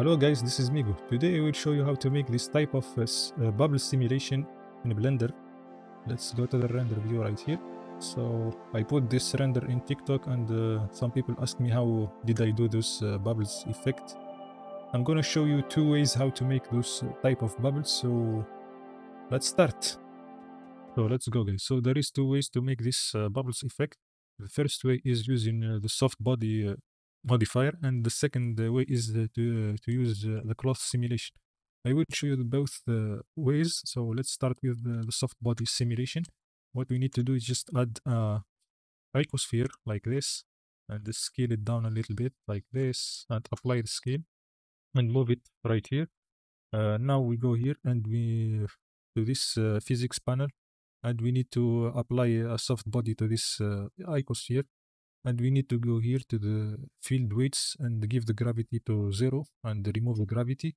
Hello guys, this is Migo. Today I will show you how to make this type of bubble simulation in Blender. Let's go to the render view right here. So I put this render in TikTok and some people asked me how did I do this bubbles effect. I'm gonna show you two ways how to make those type of bubbles, so let's start. So let's go guys. So there is two ways to make this bubbles effect. The first way is using the soft body modifier, and the second way is to use the cloth simulation. I will show you both ways. So let's start with the soft body simulation. What we need to do is just add icosphere like this, and scale it down a little bit like this, and apply the scale and move it right here. Now we go here and we do this physics panel, and we need to apply a soft body to this icosphere. And we need to go here to the field weights and give the gravity to 0 and remove the gravity.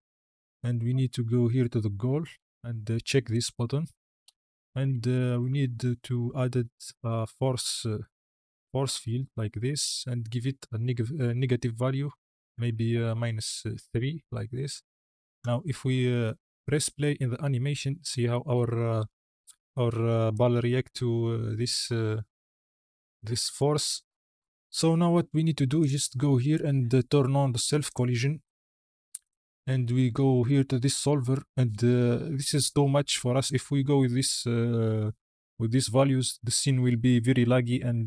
And we need to go here to the goal and check this button. And we need to add a force field like this and give it a negative value, maybe -3 like this. Now if we press play in the animation, see how our ball react to this force. So now what we need to do is just go here and turn on the self collision, and we go here to this solver, and this is too much for us. If we go with these values, the scene will be very laggy and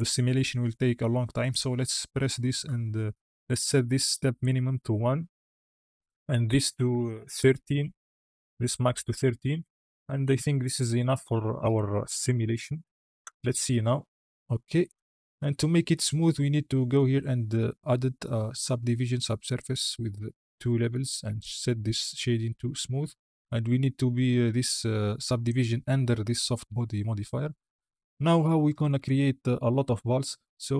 the simulation will take a long time. So let's press this and let's set this step minimum to 1, and this to 13, this max to 13, and I think this is enough for our simulation. Let's see now. Okay. And to make it smooth, we need to go here and add a subdivision subsurface with 2 levels and set this shading to smooth. And we need to be this subdivision under this soft body modifier. Now how we gonna create a lot of balls. So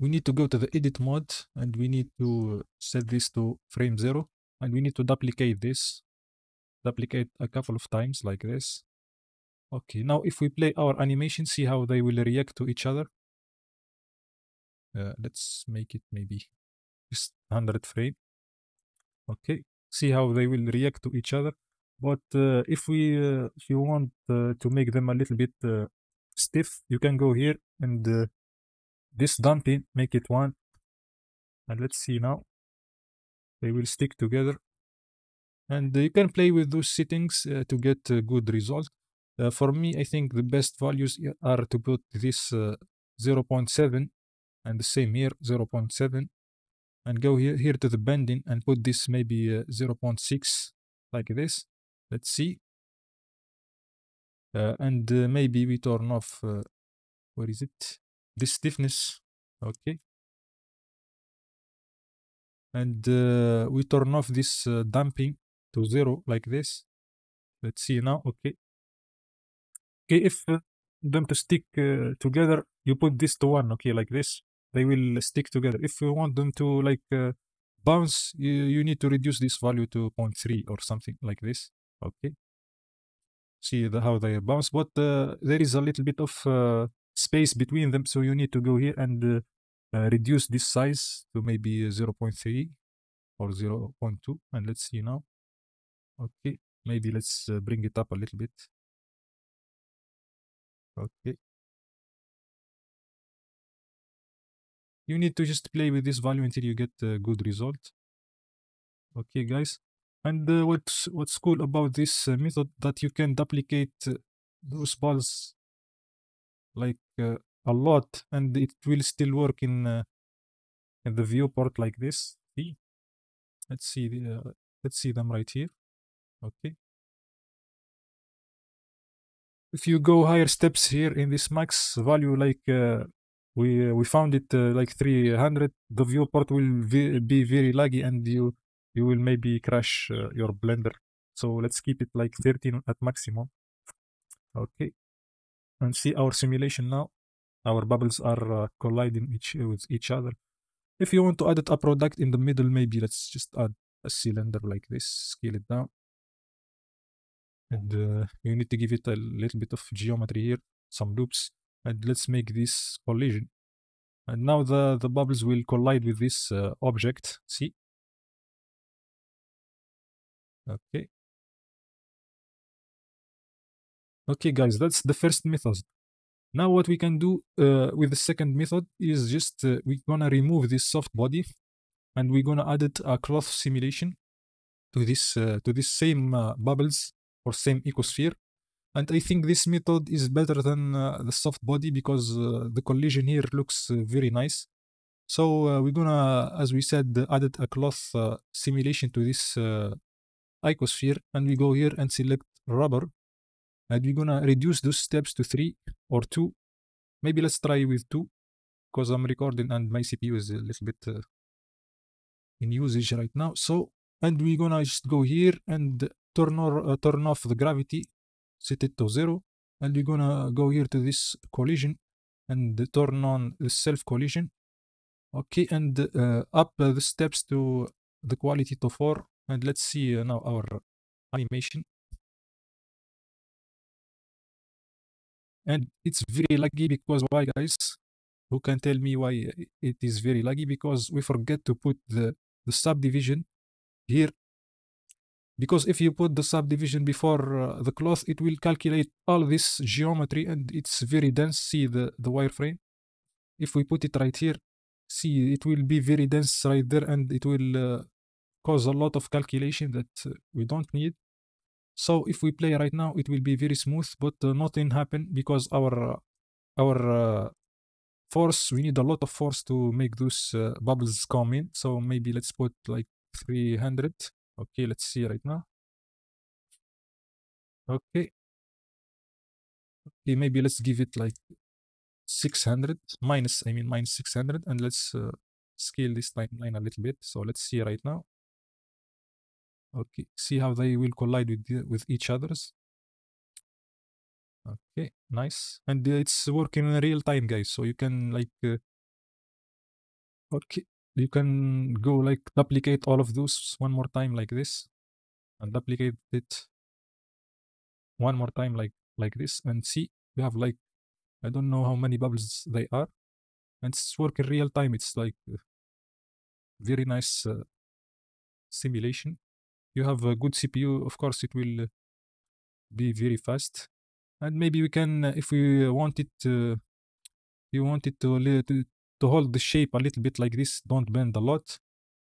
we need to go to the edit mode and we need to set this to frame 0. And we need to duplicate this. Duplicate a couple of times like this. Okay, now if we play our animation, see how they will react to each other. Let's make it maybe just 100 frame. Okay, see how they will react to each other. But if you want to make them a little bit stiff, you can go here and this dumping, make it 1. And let's see now. They will stick together. And you can play with those settings to get a good result. For me, I think the best values are to put this 0.7 and the same here 0.7, and go here to the bending and put this maybe 0.6 like this. Let's see. And maybe we turn off where is it? This stiffness. Okay. And we turn off this damping to 0 like this. Let's see now. Okay. Okay, if them to stick together, you put this to 1, okay, like this. They will stick together. If you want them to like bounce, you need to reduce this value to 0.3 or something like this. Okay. See how they bounce, but there is a little bit of space between them, so you need to go here and reduce this size to maybe 0.3 or 0.2, and let's see now. Okay, maybe let's bring it up a little bit. Okay. You need to just play with this value until you get a good result. Okay, guys. And what's cool about this method that you can duplicate those balls like a lot, and it will still work in the viewport like this. See? Let's see them right here. Okay. If you go higher steps here in this max value, like we found it like 300, the viewport will be very laggy and you will maybe crash your Blender. So let's keep it like 13 at maximum. Okay, and see our simulation now. Our bubbles are colliding with each other. If you want to add a product in the middle, maybe let's just add a cylinder like this. Scale it down. And you need to give it a little bit of geometry here, some loops, and let's make this collision. And now the bubbles will collide with this object. See, Okay. Okay, guys, that's the first method. Now what we can do with the second method is just we're gonna remove this soft body and we're gonna add it a cloth simulation to this same bubbles or same icosphere. And I think this method is better than the soft body because the collision here looks very nice. So we're gonna, as we said, add a cloth simulation to this icosphere, and we go here and select rubber. And we're gonna reduce those steps to 3 or 2. Maybe let's try with 2, because I'm recording and my CPU is a little bit in usage right now. So, and we're gonna just go here and turn off the gravity, set it to 0. And we're gonna go here to this collision and turn on the self collision. Okay, and up the steps to the quality to 4. And let's see now our animation. And it's very laggy because why, guys? Who can tell me why it is very laggy? Because we forget to put the subdivision here. Because if you put the subdivision before the cloth, it will calculate all this geometry and it's very dense. See the wireframe. If we put it right here, see, it will be very dense right there and it will cause a lot of calculation that we don't need. So if we play right now, it will be very smooth, but nothing happened because our force, we need a lot of force to make those bubbles come in. So maybe let's put like 300. Okay, let's see right now. Okay. Okay, maybe let's give it like 600, minus 600. And let's scale this timeline a little bit. So let's see right now. Okay, see how they will collide with each others. Okay, nice. And it's working in real time, guys. So you can like, okay, you can go like duplicate all of those one more time like this, and duplicate it one more time like this, and see we have like, I don't know how many bubbles they are, and it's working real time. It's like very nice simulation. You have a good CPU, of course, it will be very fast. And maybe we can, if we want it, you want it to hold the shape a little bit like this, don't bend a lot.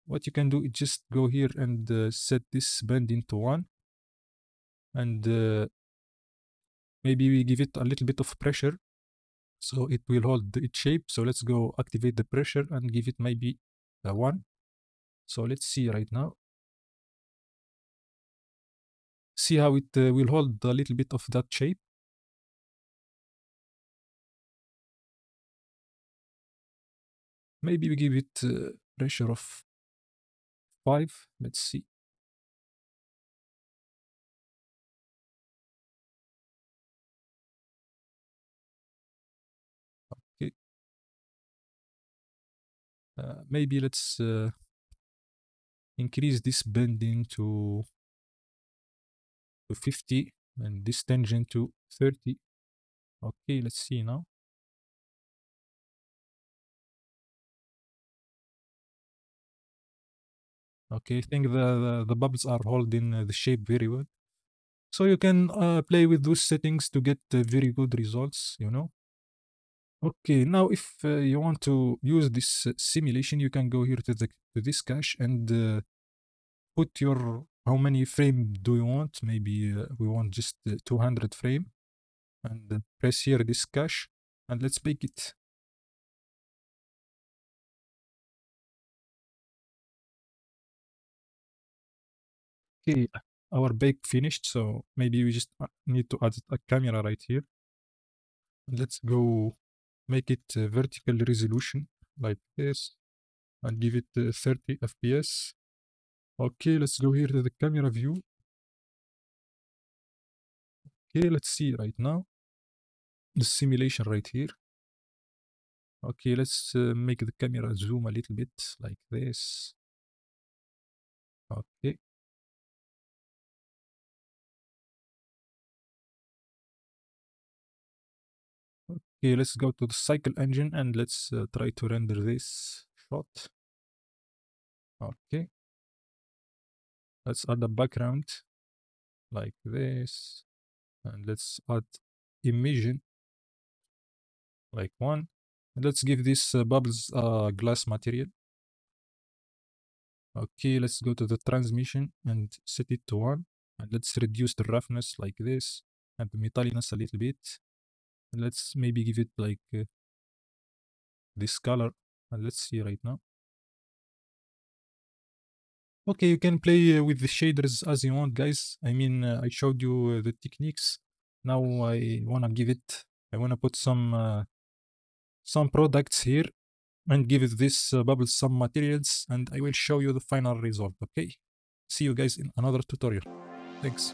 What you can do is just go here and set this bend into 1. And maybe we give it a little bit of pressure, so it will hold its shape. So let's go activate the pressure and give it maybe a 1. So let's see right now. See how it will hold a little bit of that shape. Maybe we give it pressure of 5. Let's see. Okay. Maybe let's increase this bending to 50 and this tangent to 30. Okay, let's see now. Okay, I think the bubbles are holding the shape very well. So you can play with those settings to get very good results, you know. Okay, now if you want to use this simulation, you can go here to this cache and put your, how many frame do you want? Maybe we want just 200 frame, and press here this cache and let's make it. Okay, our bake finished. So maybe we just need to add a camera right here. Let's go make it vertical resolution like this and give it 30 FPS. Okay, let's go here to the camera view. Okay, let's see right now the simulation right here. Okay, let's make the camera zoom a little bit like this. Okay. Okay, let's go to the cycle engine and let's try to render this shot. Okay. Let's add a background like this, and let's add emission like one. And let's give these bubbles a glass material. Okay, let's go to the transmission and set it to 1, and let's reduce the roughness like this and the metalliness a little bit. And let's maybe give it like this color, and let's see right now. Okay, you can play with the shaders as you want, guys. I mean, I showed you the techniques. Now I wanna put some products here and give this bubbles some materials, and I will show you the final result. Okay, see you guys in another tutorial. Thanks.